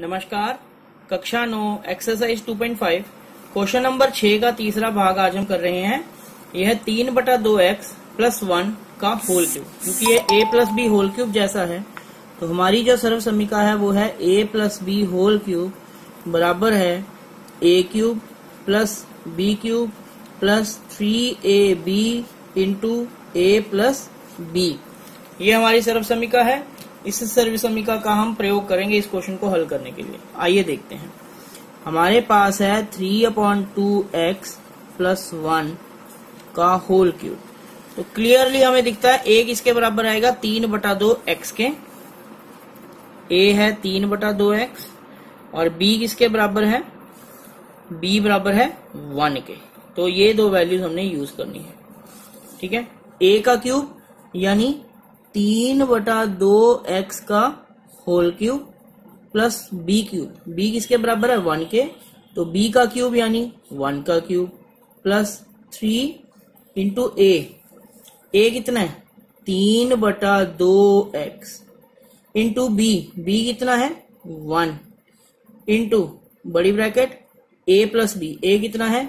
नमस्कार। कक्षा 9 exercise 2.5 question number 6 का तीसरा भाग आज हम कर रहे हैं। यह 3/2x + 1 का होल क्यूब, क्योंकि यह a + b होल क्यूब जैसा है, तो हमारी जो सर्व समीका है वो है a + b होल क्यूब बराबर है a³ + b³ + 3ab × a + b। ये हमारी सर्व समीका है। इस सर्व समीका का हम प्रयोग करेंगे इस क्वेश्चन को हल करने के लिए। आइए देखते हैं। हमारे पास है 3/2x + 1 का होल क्यूब। तो क्लियरली हमें दिखता है a किसके बराबर आएगा, 3/2x के। a है 3/2x और b किसके बराबर है, b बराबर है 1 के। तो ये दो वैल्यूज हमने यूज करनी है, ठीक है। a का क्यूब यानी 3/2x का whole cube plus b cube, b किसके बराबर है 1 के, तो b का क्यूब यानी 1 का क्यूब प्लस 3 × a। a कितना है 3/2x इंटू b, b कितना है 1 इंटू बड़ी ब्रैकेट a + b। a कितना है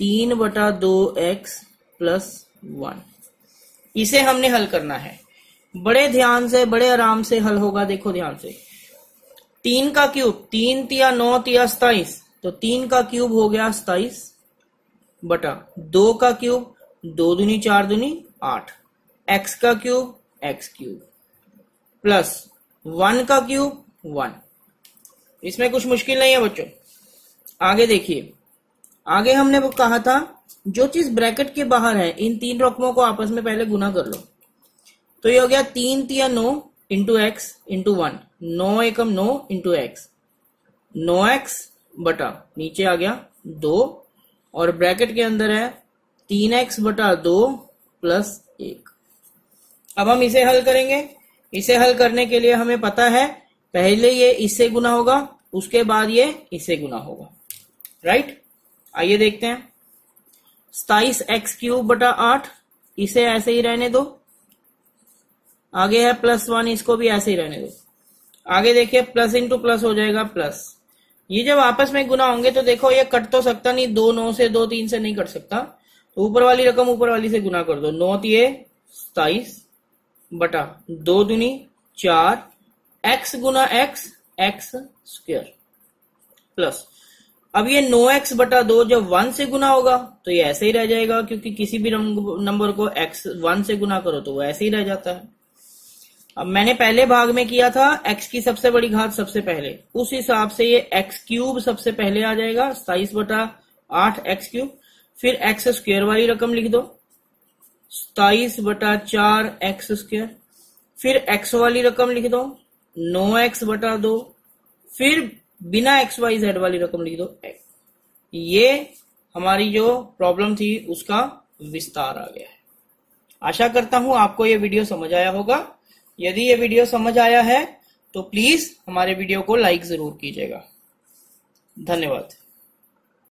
3/2x + 1। इसे हमने हल करना है। बड़े ध्यान से, बड़े आराम से हल होगा। देखो ध्यान से, 3 का क्यूब, 3 × 9 = 27, तो 3 का क्यूब हो गया 27 बटा 2 का क्यूब, 2 दूनी 4 दूनी 8, x का क्यूब x क्यूब प्लस 1 का क्यूब 1। इसमें कुछ मुश्किल नहीं है बच्चों। आगे देखिए, आगे हमने वो कहा था जो चीज ब्रैकेट के बाहर है इन तीन रकमों को आपस में पहले गुना कर लो। तो ये हो गया 3×9 × x × 1, 9×1 × x, 9x बटा नीचे आ गया 2 और ब्रैकेट के अंदर है 3x बटा 2 प्लस 1। अब हम इसे हल करेंगे। इसे हल करने के लिए हमें पता है पहले ये इससे गुना होगा, उसके बाद ये इससे गुना होगा, राइट। आइए देखते हैं। 27x³ बटा 8, इसे ऐसे ही रहने दो। आगे है +1, इसको भी ऐसे ही रहने दो। आगे देखिए, +× प्लस हो जाएगा प्लस। ये जब आपस में गुना होंगे तो देखो ये कट तो सकता नहीं, 2 9 से, 2 3 से नहीं कट सकता, तो ऊपर वाली रकम ऊपर वाली से गुना कर दो। 9×3 = 27 बटा 2 दूनी 4, x × x x² प्लस। अब ये 9x बटा 2 जब 1 से गुना होगा तो ये ऐसे ही रह जाएगा, क्योंकि किसी भी नंबर को x 1 से गुना करो तो वो ऐसे ही रह जाता है। अब मैंने पहले भाग में किया था x की सबसे बड़ी घात सबसे पहले, उस हिसाब से ये x³ सबसे पहले आ जाएगा, 27 बटा 8 x³। फिर x² वाली रकम लिख दो, 27 बटा 4 x²। फिर x वाली रकम लिख दो, 9x बटा 2। फिर बिना xyz वाली रकम लिख दो x। ये हमारी जो प्रॉब्लम थी उसका विस्तार आ गया है। आशा करता हूं आपको ये वीडियो समझ आया होगा। यदि ये वीडियो समझ आया है तो प्लीज हमारे वीडियो को लाइक जरूर कीजिएगा। धन्यवाद।